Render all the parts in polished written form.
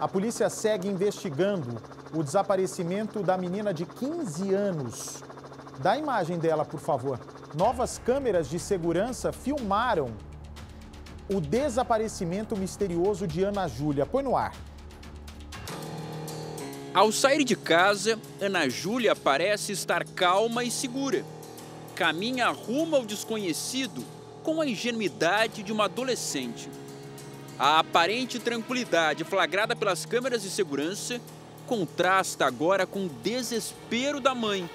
A polícia segue investigando o desaparecimento da menina de 15 anos. Dá a imagem dela, por favor. Novas câmeras de segurança filmaram o desaparecimento misterioso de Ana Júlia. Põe no ar. Ao sair de casa, Ana Júlia parece estar calma e segura. Caminha rumo ao desconhecido com a ingenuidade de uma adolescente. A aparente tranquilidade flagrada pelas câmeras de segurança contrasta agora com o desespero da mãe.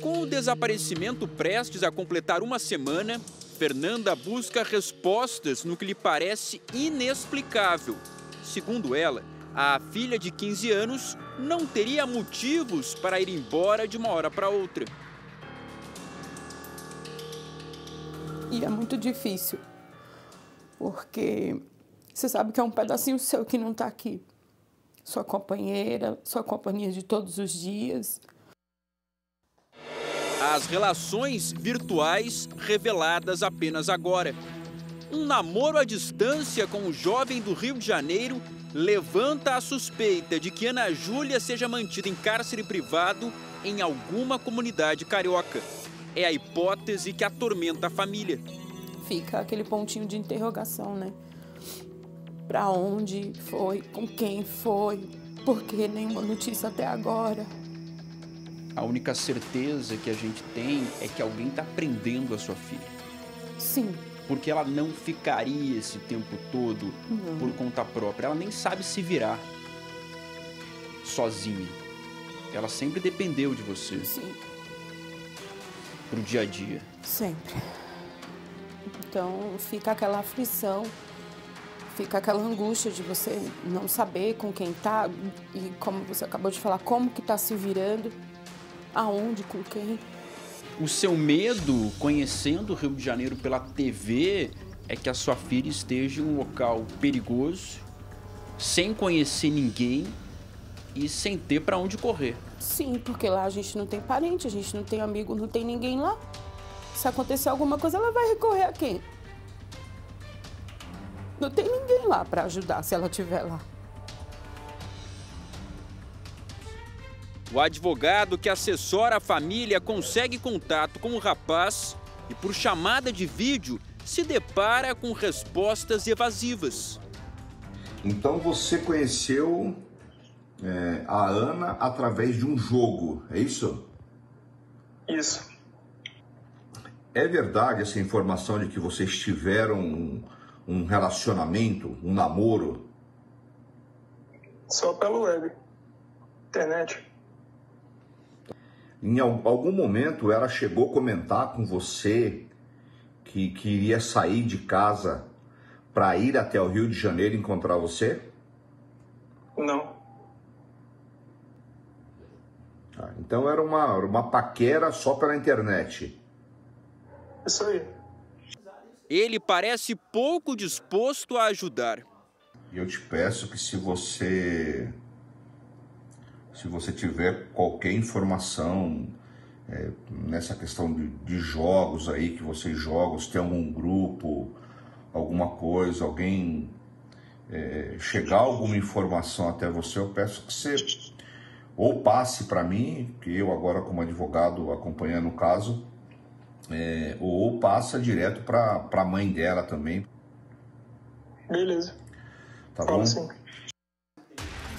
Com o desaparecimento prestes a completar uma semana, Fernanda busca respostas no que lhe parece inexplicável. Segundo ela, a filha de 15 anos não teria motivos para ir embora de uma hora para outra. E é muito difícil, porque você sabe que é um pedacinho seu que não está aqui. Sua companheira, sua companhia de todos os dias. As relações virtuais reveladas apenas agora. Um namoro à distância com um jovem do Rio de Janeiro levanta a suspeita de que Ana Júlia seja mantida em cárcere privado em alguma comunidade carioca. É a hipótese que atormenta a família. Fica aquele pontinho de interrogação, né? Pra onde foi, com quem foi, por que nenhuma notícia até agora? A única certeza que a gente tem é que alguém tá prendendo a sua filha. Sim. Porque ela não ficaria esse tempo todo por conta própria. Ela nem sabe se virar sozinha. Ela sempre dependeu de você. Sim. Pro dia a dia. Sempre. Então fica aquela aflição, fica aquela angústia de você não saber com quem tá e, como você acabou de falar, como que tá se virando, aonde, com quem. O seu medo, conhecendo o Rio de Janeiro pela TV, é que a sua filha esteja em um local perigoso, sem conhecer ninguém e sem ter para onde correr. Sim, porque lá a gente não tem parente, a gente não tem amigo, não tem ninguém lá. Se acontecer alguma coisa, ela vai recorrer a quem? Não tem ninguém lá para ajudar, se ela estiver lá. O advogado que assessora a família consegue contato com o rapaz e, por chamada de vídeo, se depara com respostas evasivas. Então você conheceu a Ana através de um jogo, é isso? Isso. É verdade essa informação de que vocês tiveram um relacionamento, um namoro? Só pela web, internet. Em algum momento ela chegou a comentar com você que queria sair de casa para ir até o Rio de Janeiro encontrar você? Não. Ah, então era uma paquera só pela internet. Isso aí. Ele parece pouco disposto a ajudar. E eu te peço que se você tiver qualquer informação nessa questão de jogos aí, que vocês jogam, se tem algum grupo, alguma coisa, alguém chegar alguma informação até você, eu peço que você ou passe para mim, que eu agora como advogado acompanhando o caso, ou passa direto para a mãe dela também. Beleza. Tá bom? Sim.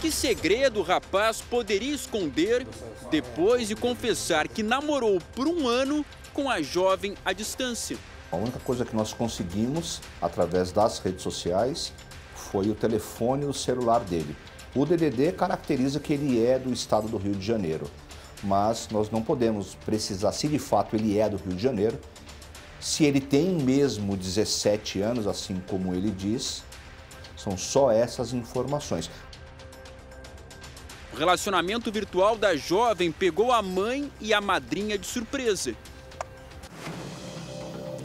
Que segredo o rapaz poderia esconder depois de confessar que namorou por um ano com a jovem à distância? A única coisa que nós conseguimos, através das redes sociais, foi o telefone e o celular dele. O DDD caracteriza que ele é do estado do Rio de Janeiro, mas nós não podemos precisar se de fato ele é do Rio de Janeiro, se ele tem mesmo 17 anos, assim como ele diz. São só essas informações. O relacionamento virtual da jovem pegou a mãe e a madrinha de surpresa.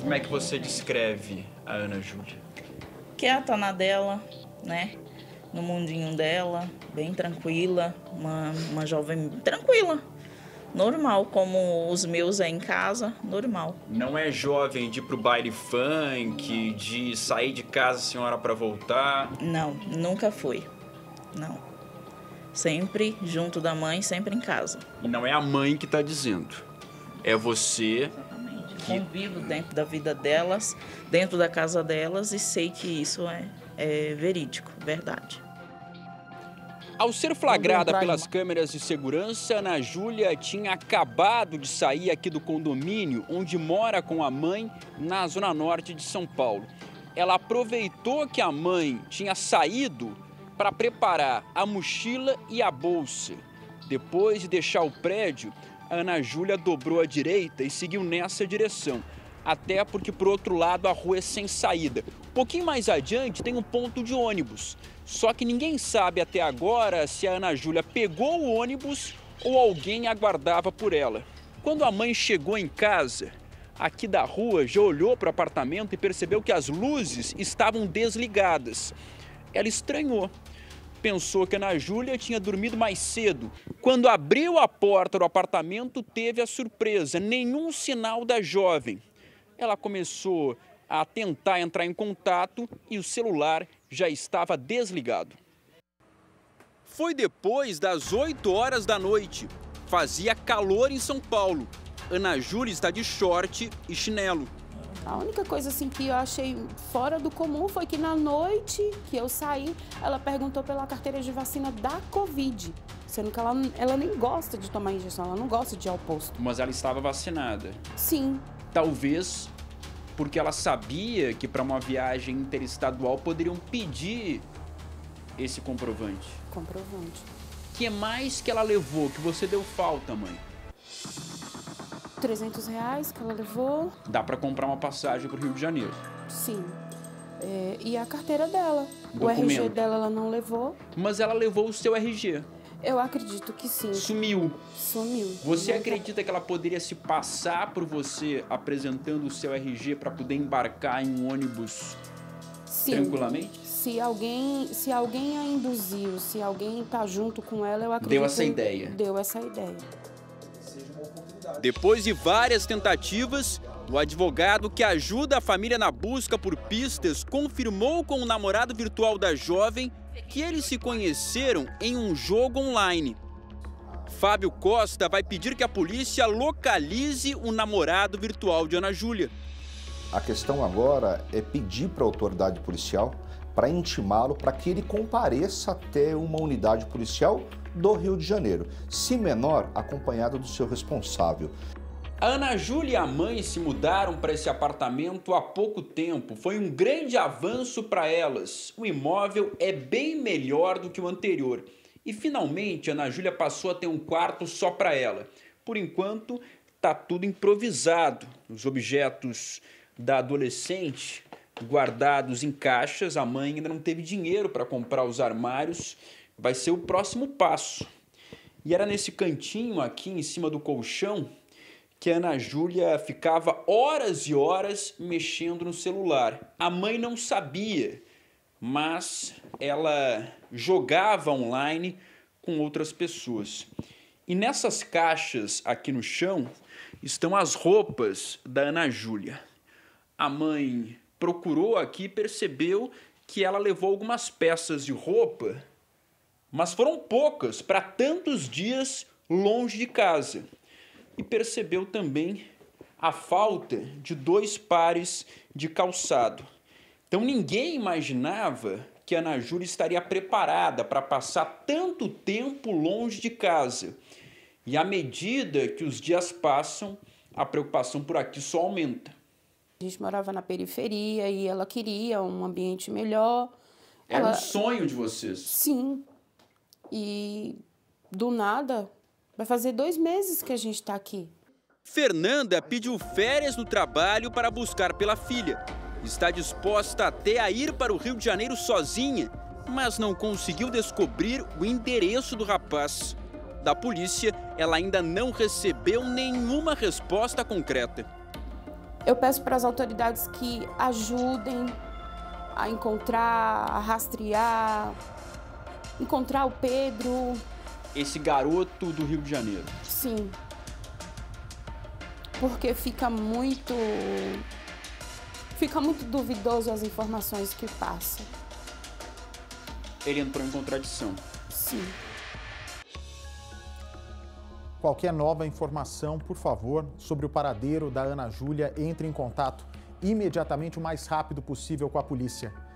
Como é que você descreve a Ana Júlia? Quieta na dela, né? No mundinho dela, bem tranquila, uma jovem tranquila, normal, como os meus é em casa, normal. Não é jovem de ir pro baile funk, de sair de casa senhora para voltar? Não, nunca fui, não. Sempre junto da mãe, sempre em casa. E não é a mãe que tá dizendo, é você... Convivo dentro da vida delas, dentro da casa delas, e sei que isso é verídico, verdade. Ao ser flagrada pelas câmeras de segurança, Ana Júlia tinha acabado de sair aqui do condomínio onde mora com a mãe, na zona norte de São Paulo. Ela aproveitou que a mãe tinha saído para preparar a mochila e a bolsa. Depois de deixar o prédio, a Ana Júlia dobrou à direita e seguiu nessa direção, até porque, por outro lado, a rua é sem saída. Um pouquinho mais adiante tem um ponto de ônibus, só que ninguém sabe até agora se a Ana Júlia pegou o ônibus ou alguém aguardava por ela. Quando a mãe chegou em casa, aqui da rua, já olhou para o apartamento e percebeu que as luzes estavam desligadas. Ela estranhou. Pensou que a Ana Júlia tinha dormido mais cedo. Quando abriu a porta do apartamento, teve a surpresa, nenhum sinal da jovem. Ela começou a tentar entrar em contato e o celular já estava desligado. Foi depois das 8 horas da noite. Fazia calor em São Paulo. Ana Júlia está de short e chinelo. A única coisa assim que eu achei fora do comum foi que na noite que eu saí, ela perguntou pela carteira de vacina da Covid. Sendo que ela nem gosta de tomar injeção, ela não gosta de ir ao posto. Mas ela estava vacinada? Sim. Talvez porque ela sabia que para uma viagem interestadual poderiam pedir esse comprovante. Comprovante. Que é mais que ela levou, que você deu falta, mãe? R$300 que ela levou. Dá para comprar uma passagem para o Rio de Janeiro. Sim. É, e a carteira dela. Documento. O RG dela ela não levou. Mas ela levou o seu RG. Eu acredito que sim. Sumiu. Sumiu. Você acredita que ela poderia se passar por você apresentando o seu RG para poder embarcar em um ônibus? Sim. Tranquilamente? Se alguém a induziu, se alguém tá junto com ela, eu acredito que... Deu essa ideia. Deu essa ideia. Depois de várias tentativas, o advogado que ajuda a família na busca por pistas confirmou com o namorado virtual da jovem que eles se conheceram em um jogo online. Fábio Costa vai pedir que a polícia localize o namorado virtual de Ana Júlia. A questão agora é pedir para a autoridade policial para intimá-lo para que ele compareça até uma unidade policial do Rio de Janeiro, se menor, acompanhado do seu responsável. A Ana Júlia e a mãe se mudaram para esse apartamento há pouco tempo. Foi um grande avanço para elas. O imóvel é bem melhor do que o anterior. E finalmente a Ana Júlia passou a ter um quarto só para ela. Por enquanto, tá tudo improvisado. Os objetos da adolescente guardados em caixas. A mãe ainda não teve dinheiro para comprar os armários. Vai ser o próximo passo. E era nesse cantinho aqui em cima do colchão que a Ana Júlia ficava horas e horas mexendo no celular. A mãe não sabia, mas ela jogava online com outras pessoas. E nessas caixas aqui no chão estão as roupas da Ana Júlia. A mãe procurou aqui e percebeu que ela levou algumas peças de roupa, mas foram poucas para tantos dias longe de casa. E percebeu também a falta de 2 pares de calçado. Então ninguém imaginava que a Ana Júlia estaria preparada para passar tanto tempo longe de casa. E à medida que os dias passam, a preocupação por aqui só aumenta. A gente morava na periferia e ela queria um ambiente melhor. Era um sonho de vocês? Sim. E do nada, vai fazer 2 meses que a gente está aqui. Fernanda pediu férias no trabalho para buscar pela filha. Está disposta até a ir para o Rio de Janeiro sozinha, mas não conseguiu descobrir o endereço do rapaz. Da polícia, ela ainda não recebeu nenhuma resposta concreta. Eu peço para as autoridades que ajudem a encontrar, a rastrear... Encontrar o Pedro. Esse garoto do Rio de Janeiro. Sim. porque fica muito duvidoso as informações que passam. Ele entrou em contradição. Sim. Qualquer nova informação, por favor, sobre o paradeiro da Ana Júlia, entre em contato imediatamente o mais rápido possível com a polícia.